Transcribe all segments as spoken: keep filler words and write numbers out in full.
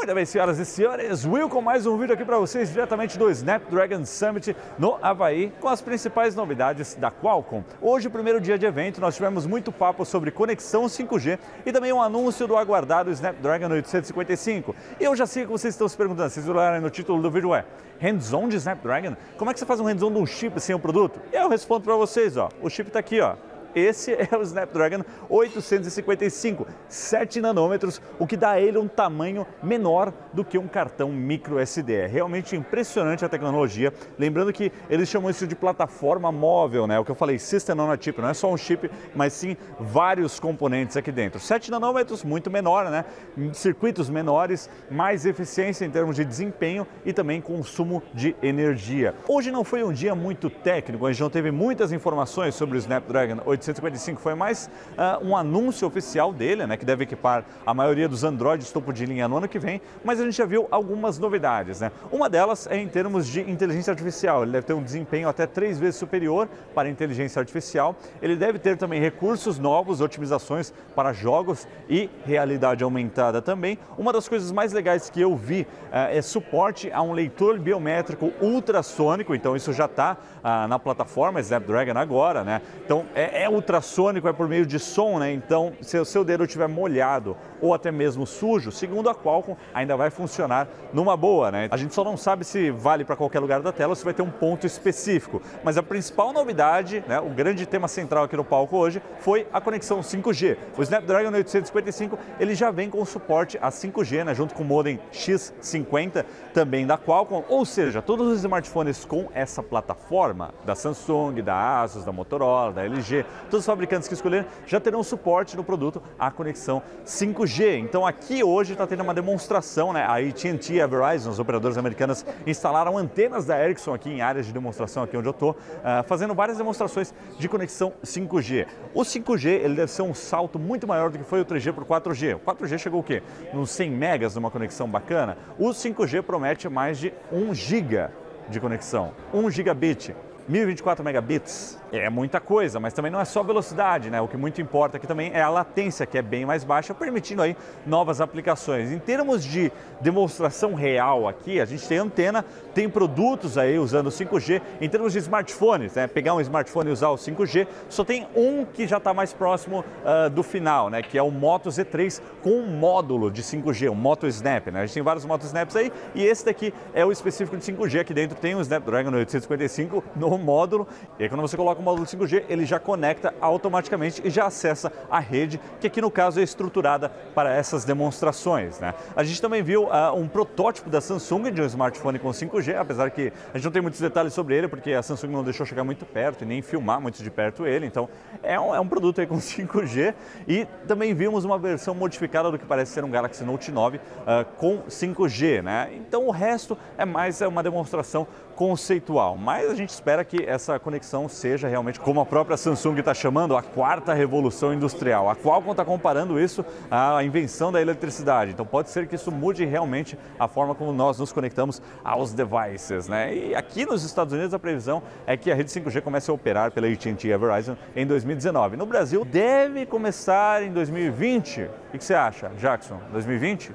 Muito bem, senhoras e senhores, Will com mais um vídeo aqui para vocês diretamente do Snapdragon Summit no Havaí, com as principais novidades da Qualcomm. Hoje, primeiro dia de evento, nós tivemos muito papo sobre conexão cinco G e também um anúncio do aguardado Snapdragon oitocentos e cinquenta e cinco. E eu já sei que vocês estão se perguntando, vocês olharam no título do vídeo, é hands-on de Snapdragon? Como é que você faz um hands-on de um chip sem o produto? Eu respondo para vocês, ó, o chip está aqui, ó. Esse é o Snapdragon oitocentos e cinquenta e cinco, sete nanômetros, o que dá a ele um tamanho menor do que um cartão micro S D. É realmente impressionante a tecnologia. Lembrando que eles chamam isso de plataforma móvel, né? O que eu falei, System on a Chip, não é só um chip, mas sim vários componentes aqui dentro. sete nanômetros, muito menor, né? Circuitos menores, mais eficiência em termos de desempenho e também consumo de energia. Hoje não foi um dia muito técnico, a gente não teve muitas informações sobre o Snapdragon oitocentos e cinquenta e cinco, foi mais uh, um anúncio oficial dele, né, que deve equipar a maioria dos Androids topo de linha no ano que vem, mas a gente já viu algumas novidades, né? Uma delas é em termos de inteligência artificial, ele deve ter um desempenho até três vezes superior para a inteligência artificial, ele deve ter também recursos novos, otimizações para jogos e realidade aumentada também. Uma das coisas mais legais que eu vi uh, é suporte a um leitor biométrico ultrassônico, então isso já está uh, na plataforma Snapdragon agora, né? Então é É ultrassônico, é por meio de som, né? Então, se o seu dedo estiver molhado ou até mesmo sujo, segundo a Qualcomm, ainda vai funcionar numa boa, né? A gente só não sabe se vale para qualquer lugar da tela ou se vai ter um ponto específico. Mas a principal novidade, né, o grande tema central aqui no palco hoje, foi a conexão cinco G. O Snapdragon oitocentos e cinquenta e cinco, ele já vem com suporte a cinco G, né, junto com o modem X cinquenta, também da Qualcomm. Ou seja, todos os smartphones com essa plataforma, da Samsung, da Asus, da Motorola, da L G, todos os fabricantes que escolherem já terão suporte no produto à conexão cinco G. Então aqui hoje está tendo uma demonstração, né? A A T e T e a Verizon, os operadores americanos, instalaram antenas da Ericsson aqui em áreas de demonstração, aqui onde eu estou, uh, fazendo várias demonstrações de conexão cinco G. O cinco G ele deve ser um salto muito maior do que foi o três G para o quatro G. O quatro G chegou o quê? Nos cem megas numa conexão bacana. O cinco G promete mais de um giga de conexão, um gigabit. mil e vinte e quatro megabits é muita coisa, mas também não é só velocidade, né? O que muito importa aqui também é a latência, que é bem mais baixa, permitindo aí novas aplicações. Em termos de demonstração real aqui, a gente tem antena, tem produtos aí usando cinco G. Em termos de smartphones, né? Pegar um smartphone e usar o cinco G, só tem um que já está mais próximo uh, do final, né? Que é o Moto Z três com um módulo de cinco G, o Moto Snap, né? A gente tem vários Moto Snaps aí e esse daqui é o específico de cinco G. Aqui dentro tem o Snapdragon oitocentos e cinquenta e cinco no o módulo, e aí quando você coloca o módulo cinco G, ele já conecta automaticamente e já acessa a rede, que aqui no caso é estruturada para essas demonstrações, né? A gente também viu uh, um protótipo da Samsung de um smartphone com cinco G, apesar que a gente não tem muitos detalhes sobre ele, porque a Samsung não deixou chegar muito perto e nem filmar muito de perto ele, então é um, é um produto aí com cinco G. E também vimos uma versão modificada do que parece ser um Galaxy Note nove uh, com cinco G, né? Então o resto é mais uma demonstração conceitual, mas a gente espera que essa conexão seja realmente, como a própria Samsung está chamando, a quarta revolução industrial. A Qualcomm está comparando isso à invenção da eletricidade. Então pode ser que isso mude realmente a forma como nós nos conectamos aos devices, né? E aqui nos Estados Unidos a previsão é que a rede cinco G comece a operar pela A T e T e a Verizon em dois mil e dezenove. No Brasil deve começar em dois mil e vinte. O que você acha, Jackson? dois mil e vinte?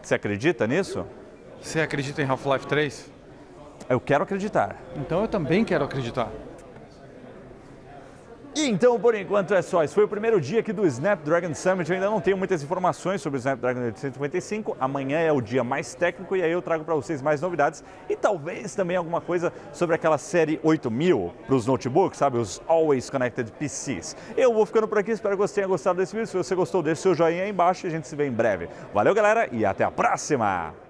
Você acredita nisso? Você acredita em Half-Life três? Eu quero acreditar. Então eu também quero acreditar. E então, por enquanto, é só. Esse foi o primeiro dia aqui do Snapdragon Summit. Eu ainda não tenho muitas informações sobre o Snapdragon oitocentos e cinquenta e cinco. Amanhã é o dia mais técnico e aí eu trago para vocês mais novidades. E talvez também alguma coisa sobre aquela série oito mil para os notebooks, sabe? Os Always Connected P Cs. Eu vou ficando por aqui. Espero que você tenha gostado desse vídeo. Se você gostou, deixe seu joinha aí embaixo e a gente se vê em breve. Valeu, galera, e até a próxima!